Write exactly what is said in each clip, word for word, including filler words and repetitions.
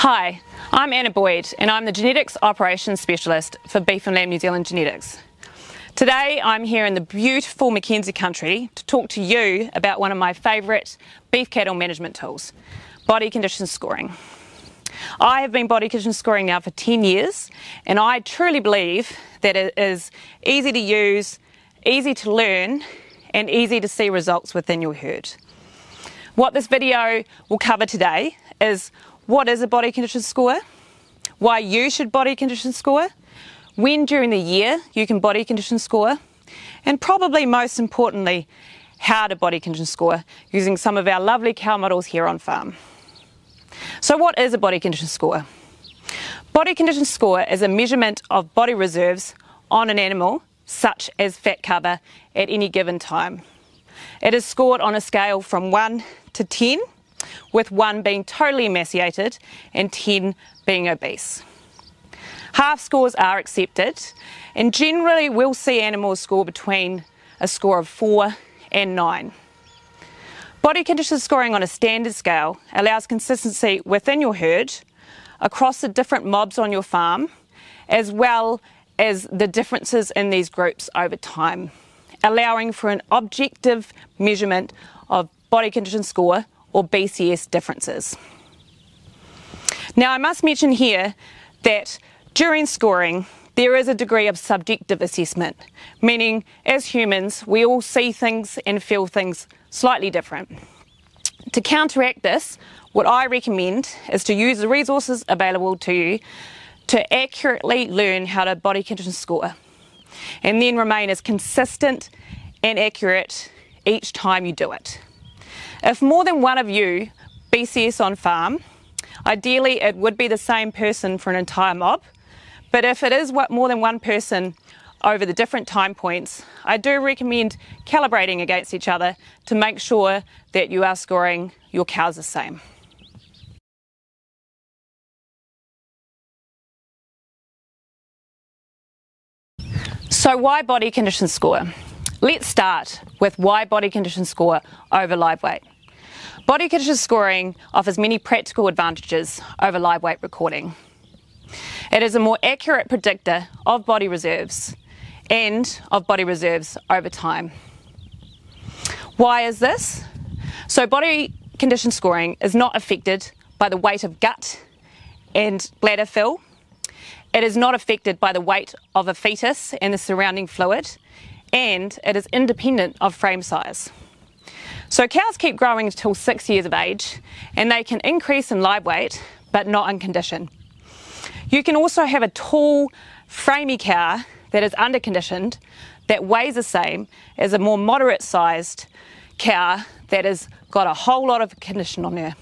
Hi, I'm Anna Boyd and I'm the Genetics Operations Specialist for Beef and Lamb New Zealand Genetics. Today I'm here in the beautiful Mackenzie country to talk to you about one of my favourite beef cattle management tools, body condition scoring. I have been body condition scoring now for ten years and I truly believe that it is easy to use, easy to learn and easy to see results within your herd. What this video will cover today is what is a body condition score, why you should body condition score, when during the year you can body condition score, and probably most importantly, how to body condition score using some of our lovely cow models here on farm. So what is a body condition score? Body condition score is a measurement of body reserves on an animal, such as fat cover, at any given time. It is scored on a scale from one to ten, with one being totally emaciated and ten being obese. Half scores are accepted and generally we'll see animals score between a score of four and nine. Body condition scoring on a standard scale allows consistency within your herd, across the different mobs on your farm, as well as the differences in these groups over time, allowing for an objective measurement of body condition score or B C S differences. Now I must mention here that during scoring there is a degree of subjective assessment, meaning as humans we all see things and feel things slightly different. To counteract this, what I recommend is to use the resources available to you to accurately learn how to body condition score and then remain as consistent and accurate each time you do it. If more than one of you B C S on farm, ideally it would be the same person for an entire mob, but if it is more than one person over the different time points, I do recommend calibrating against each other to make sure that you are scoring your cows the same. So why body condition score? Let's start with why body condition score over live weight. Body condition scoring offers many practical advantages over live weight recording. It is a more accurate predictor of body reserves and of body reserves over time. Why is this? So body condition scoring is not affected by the weight of gut and bladder fill. It is not affected by the weight of a fetus and the surrounding fluid, and it is independent of frame size. So cows keep growing until six years of age and they can increase in live weight but not in condition. You can also have a tall, framey cow that is underconditioned that weighs the same as a more moderate sized cow that has got a whole lot of condition on her.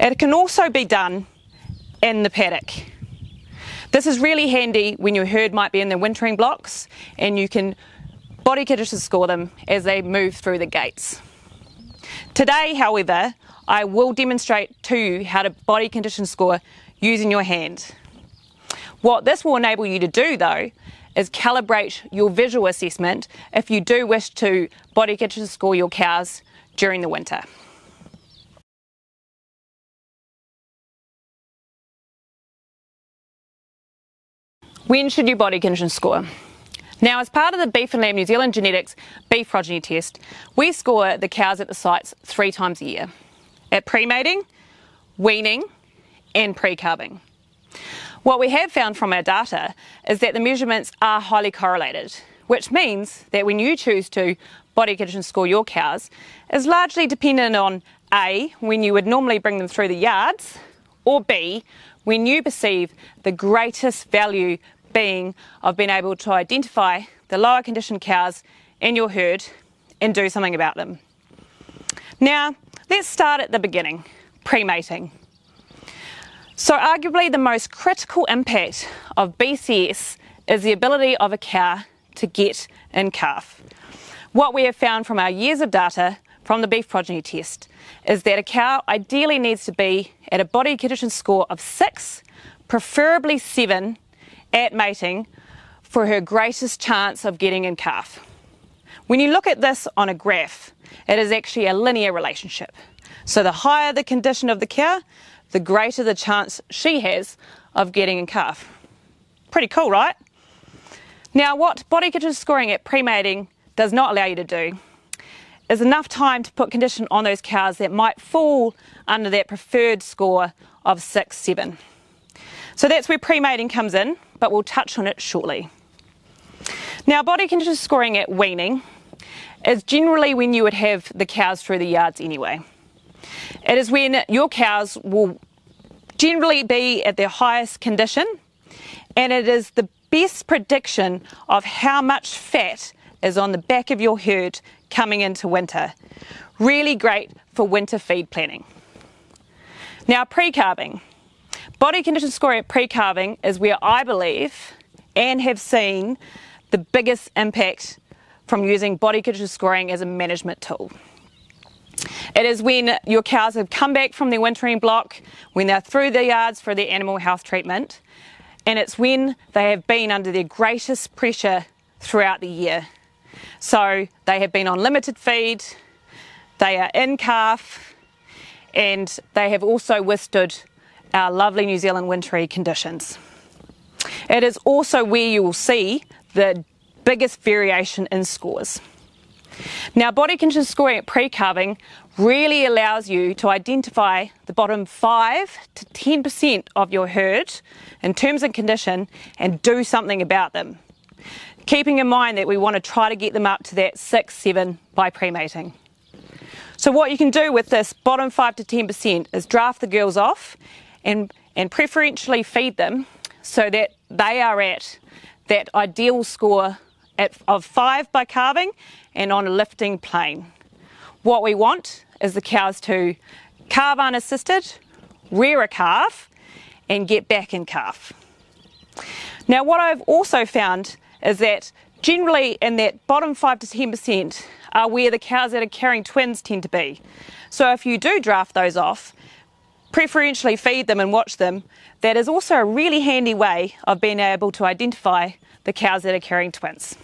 It can also be done in the paddock. This is really handy when your herd might be in their wintering blocks and you can body condition score them as they move through the gates. Today, however, I will demonstrate to you how to body condition score using your hand. What this will enable you to do though is calibrate your visual assessment if you do wish to body condition score your cows during the winter. When should you body condition score? Now, as part of the Beef and Lamb New Zealand Genetics beef progeny test, we score the cows at the sites three times a year, at pre-mating, weaning and pre-calving. What we have found from our data is that the measurements are highly correlated, which means that when you choose to body condition score your cows is largely dependent on A, when you would normally bring them through the yards, or B, when you perceive the greatest value being of being able to identify the lower conditioned cows in your herd and do something about them. Now, let's start at the beginning, pre-mating. So arguably the most critical impact of B C S is the ability of a cow to get in calf. What we have found from our years of data from the beef progeny test is that a cow ideally needs to be at a body condition score of six, preferably seven, at mating for her greatest chance of getting in calf. When you look at this on a graph, it is actually a linear relationship. So the higher the condition of the cow, the greater the chance she has of getting a calf. Pretty cool, right? Now, what bodycatcher's scoring at pre-mating does not allow you to do is enough time to put condition on those cows that might fall under that preferred score of six, seven. So that's where pre-mating comes in, but we'll touch on it shortly. Now, body condition scoring at weaning is generally when you would have the cows through the yards anyway. It is when your cows will generally be at their highest condition, and it is the best prediction of how much fat is on the back of your herd coming into winter. Really great for winter feed planning. Now, pre-calving. Body condition scoring at pre-calving is where I believe and have seen the biggest impact from using body condition scoring as a management tool. It is when your cows have come back from their wintering block, when they're through the yards for their animal health treatment, and it's when they have been under their greatest pressure throughout the year. So they have been on limited feed, they are in calf, and they have also withstood our lovely New Zealand wintry conditions. It is also where you will see the biggest variation in scores. Now, body condition scoring at pre-calving really allows you to identify the bottom five to ten percent of your herd in terms of condition and do something about them, keeping in mind that we want to try to get them up to that six, seven by pre-mating. So what you can do with this bottom five to ten percent is draft the girls off and, and preferentially feed them so that they are at that ideal score at, of five by calving and on a lifting plane. What we want is the cows to calve unassisted, rear a calf, and get back in calf. Now, what I've also found is that generally in that bottom five to ten percent are where the cows that are carrying twins tend to be. So if you do draft those off, preferentially feed them and watch them, that is also a really handy way of being able to identify the cows that are carrying twins.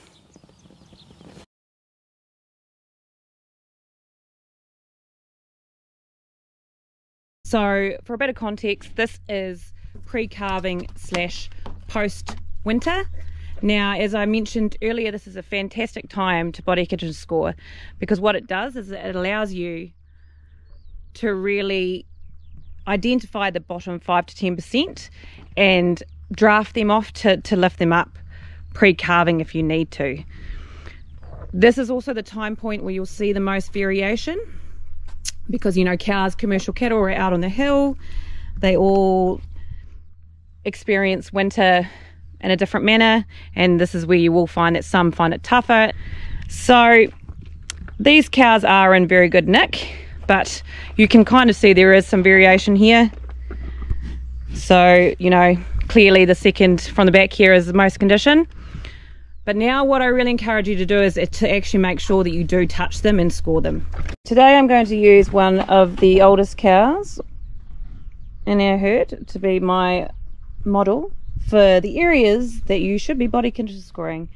So for a bit of context, this is pre-calving slash post-winter. Now, as I mentioned earlier, this is a fantastic time to body condition score, because what it does is it allows you to really identify the bottom five to ten percent and draft them off to, to lift them up pre-calving if you need to. This is also the time point where you'll see the most variation, because, you know, cows, commercial cattle are out on the hill. They all experience winter in a different manner, and this is where you will find that some find it tougher. So these cows are in very good nick, but you can kind of see there is some variation here. So, you know, clearly the second from the back here is the most condition. But now what I really encourage you to do is to actually make sure that you do touch them and score them. Today I'm going to use one of the oldest cows in our herd to be my model for the areas that you should be body condition scoring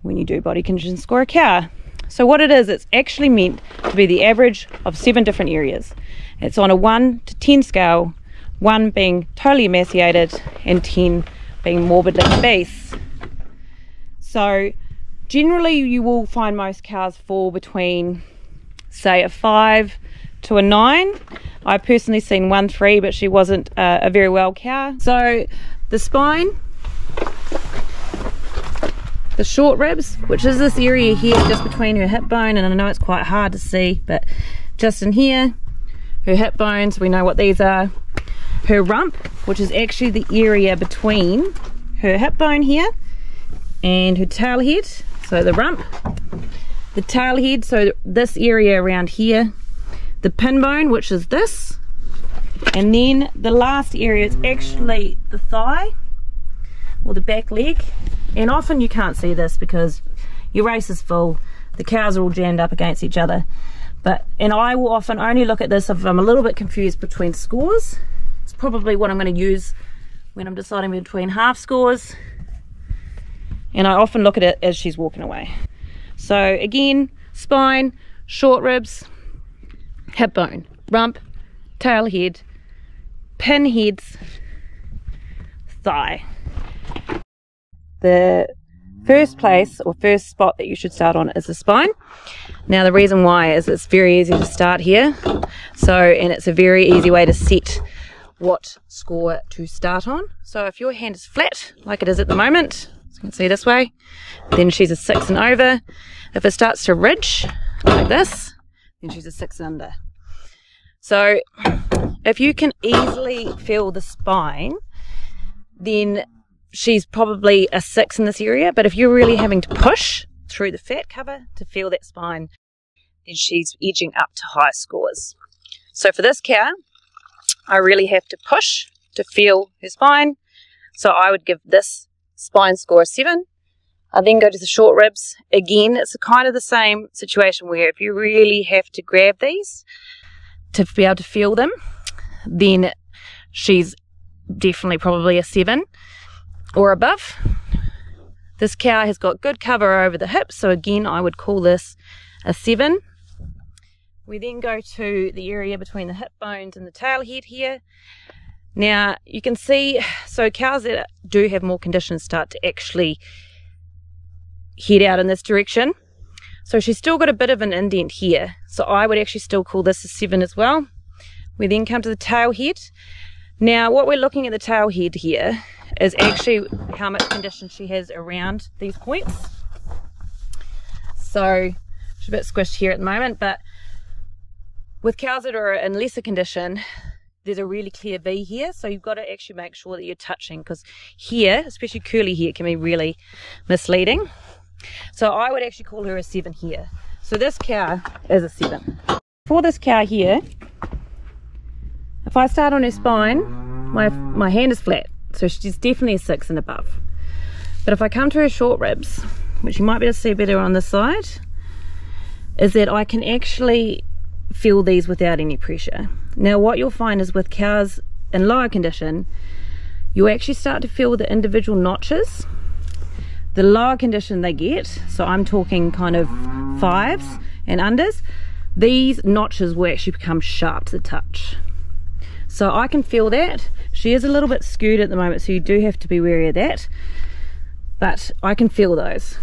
when you do body condition score a cow. So what it is, it's actually meant to be the average of seven different areas. It's on a one to ten scale, one being totally emaciated and ten being morbidly obese. So generally you will find most cows fall between, say, a five to a nine. I've personally seen one three, but she wasn't uh, a very well cow. So the spine, the short ribs, which is this area here just between her hip bone, and I know it's quite hard to see, but just in here, her hip bones, we know what these are. Her rump, which is actually the area between her hip bone here and her tail head, so the rump, the tail head, so this area around here, the pin bone, which is this, and then the last area is actually the thigh or the back leg. And often you can't see this because your race is full, the cows are all jammed up against each other, but and I will often only look at this if I'm a little bit confused between scores. It's probably what I'm going to use when I'm deciding between half scores, and I often look at it as she's walking away. So again, spine, short ribs, hip bone, rump, tail head, pinhead's thigh. The first place or first spot that you should start on is the spine. Now the reason why is it's very easy to start here, so and it's a very easy way to set what score to start on. So if your hand is flat like it is at the moment, as you can see this way, then she's a six and over. If it starts to ridge like this, then she's a six and under. So if you can easily feel the spine, then she's probably a six in this area. But if you're really having to push through the fat cover to feel that spine, then she's edging up to high scores. So for this cow, I really have to push to feel her spine, so I would give this spine score a seven. I then go to the short ribs. Again, it's kind of the same situation where if you really have to grab these to be able to feel them, then she's definitely probably a seven or above. This cow has got good cover over the hips, so again I would call this a seven. We then go to the area between the hip bones and the tail head here. Now you can see, so cows that do have more condition start to actually head out in this direction. So she's still got a bit of an indent here, so I would actually still call this a seven as well. We then come to the tail head. Now what we're looking at the tail head here is actually how much condition she has around these points. So she's a bit squished here at the moment, but with cows that are in lesser condition, there's a really clear V here, so you've got to actually make sure that you're touching, because here, especially curly hair, can be really misleading. So I would actually call her a seven here. So this cow is a seven. For this cow here, if I start on her spine, my, my hand is flat, so she's definitely a six and above. But if I come to her short ribs, which you might be able to see better on this side, is that I can actually feel these without any pressure. Now what you'll find is with cows in lower condition, you'll actually start to feel the individual notches. The lower condition they get, so I'm talking kind of fives and unders, these notches will actually become sharp to the touch. So I can feel that. She is a little bit skewed at the moment, so you do have to be wary of that, but I can feel those.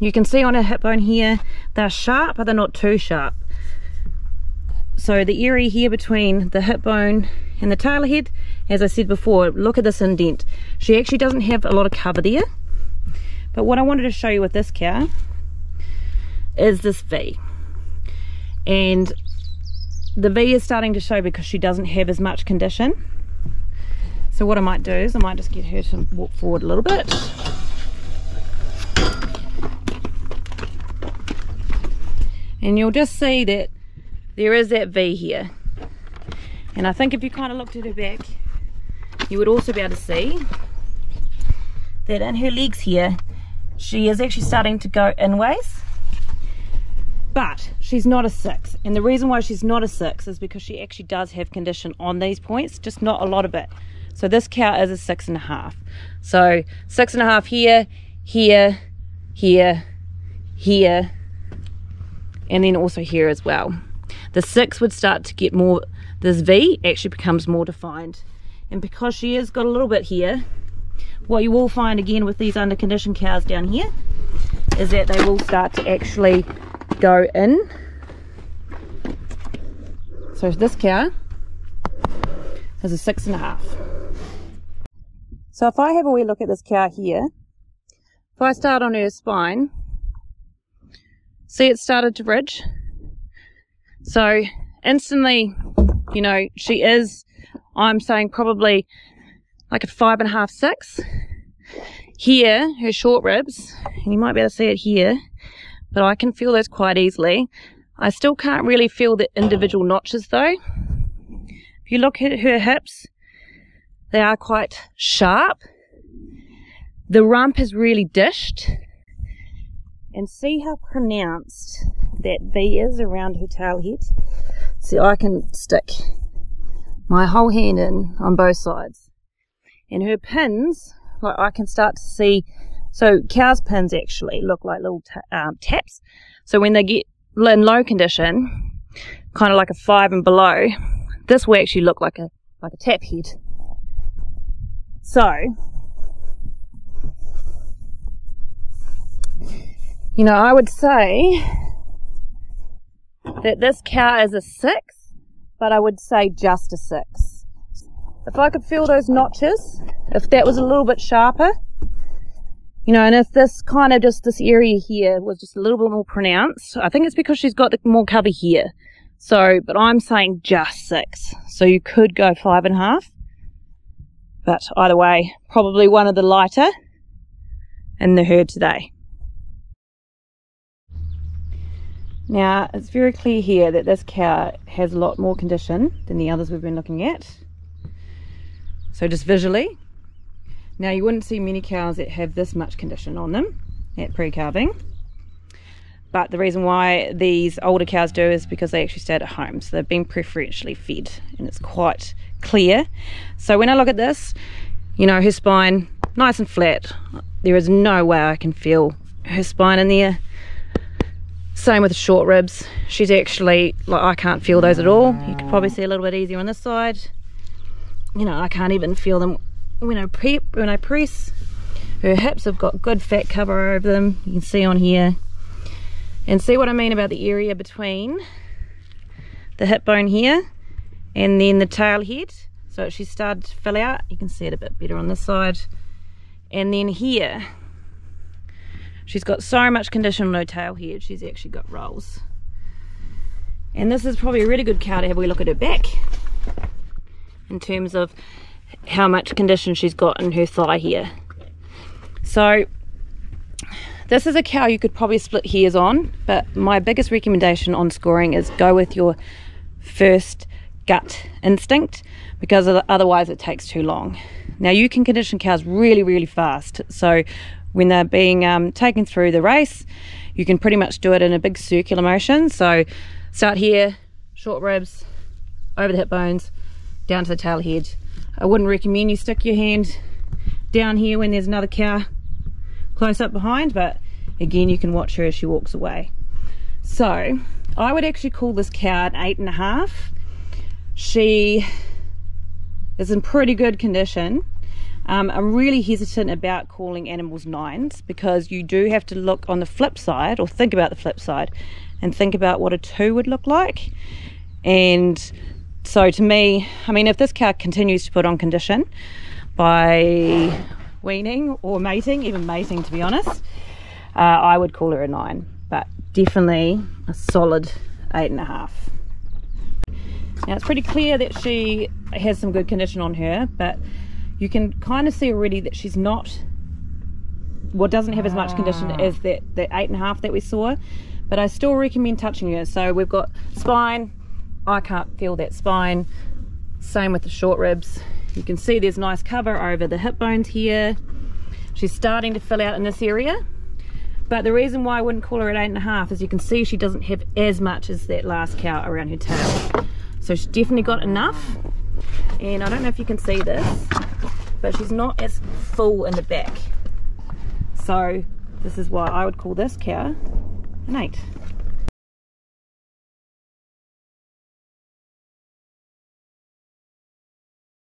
You can see on her hip bone here, they're sharp but they're not too sharp. So the area here between the hip bone and the tail head, as I said before, look at this indent. She actually doesn't have a lot of cover there. But what I wanted to show you with this cow is this V. And the V is starting to show because she doesn't have as much condition. So what I might do is I might just get her to walk forward a little bit. And you'll just see that there is that V here, and I think if you kind of looked at her back, you would also be able to see that in her legs here, she is actually starting to go in ways, but she's not a six. And the reason why she's not a six is because she actually does have condition on these points, just not a lot of it. So this cow is a six and a half. So six and a half here, here, here, here, and then also here as well. The six would start to get more, this V actually becomes more defined. And because she has got a little bit here, what you will find again with these under conditioned cows down here is that they will start to actually go in. So this cow is a six and a half. So if I have a wee look at this cow here, if I start on her spine, see it started to ridge. So instantly, you know, she is, I'm saying probably like a five and a half, six. Here, her short ribs, and you might be able to see it here, but I can feel those quite easily. I still can't really feel the individual notches though. If you look at her hips, they are quite sharp. The rump is really dished. And see how pronounced that V is around her tail head. See, I can stick my whole hand in on both sides. And her pins, like I can start to see, so cows' pins actually look like little um, taps. So when they get in low condition, kind of like a five and below, this will actually look like a like a tap head. So, you know, I would say that this cow is a six, but I would say just a six. If I could feel those notches, if that was a little bit sharper, you know, and if this kind of just this area here was just a little bit more pronounced, I think it's because she's got the more cover here. So, but I'm saying just six. So you could go five and a half. But either way, probably one of the lighter in the herd today. Now, it's very clear here that this cow has a lot more condition than the others we've been looking at. So just visually. Now, you wouldn't see many cows that have this much condition on them at pre-calving. But the reason why these older cows do is because they actually stayed at home. So they've been preferentially fed, and it's quite clear. So when I look at this, you know, her spine, nice and flat. There is no way I can feel her spine in there. Same with the short ribs. She's actually, like, I can't feel those at all. You can probably see a little bit easier on this side. You know, I can't even feel them when I, prep, when I press. Her hips have got good fat cover over them. You can see on here. And see what I mean about the area between the hip bone here and then the tail head. So she's started to fill out. You can see it a bit better on this side. And then here, she's got so much condition on her tail head, she's actually got rolls. And this is probably a really good cow to have a look at her back in terms of how much condition she's got in her thigh here. So this is a cow you could probably split hairs on, but my biggest recommendation on scoring is go with your first gut instinct, because otherwise it takes too long. Now, you can condition cows really, really fast. So when they're being um, taken through the race, you can pretty much do it in a big circular motion. So start here, short ribs, over the hip bones, down to the tail head. I wouldn't recommend you stick your hand down here when there's another cow close up behind, but again, you can watch her as she walks away. So I would actually call this cow an eight and a half. She is in pretty good condition. Um, I'm really hesitant about calling animals nines, because you do have to look on the flip side, or think about the flip side, and think about what a two would look like. And so to me, I mean, if this cow continues to put on condition by weaning or mating, even mating to be honest, uh, I would call her a nine, but definitely a solid eight and a half. Now, it's pretty clear that she has some good condition on her, but you can kind of see already that she's not, well, doesn't have as much condition as that, that eight and a half that we saw, but I still recommend touching her. So we've got spine, I can't feel that spine, same with the short ribs. You can see there's nice cover over the hip bones here. She's starting to fill out in this area. But the reason why I wouldn't call her at eight and a half is you can see she doesn't have as much as that last cow around her tail. So she's definitely got enough. And I don't know if you can see this, but she's not as full in the back. So this is why I would call this cow an eight.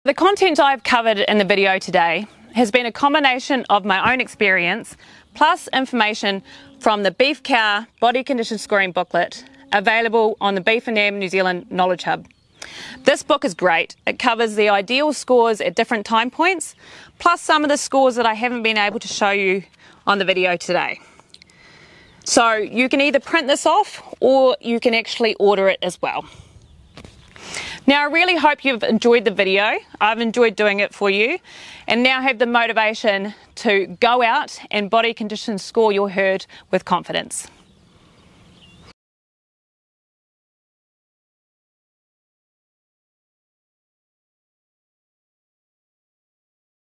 The content I've covered in the video today has been a combination of my own experience plus information from the Beef Cow Body Condition Scoring Booklet, available on the Beef and Lamb New Zealand Knowledge Hub. This book is great. It covers the ideal scores at different time points, plus some of the scores that I haven't been able to show you on the video today. So you can either print this off or you can actually order it as well. Now, I really hope you've enjoyed the video. I've enjoyed doing it for you, and now have the motivation to go out and body condition score your herd with confidence.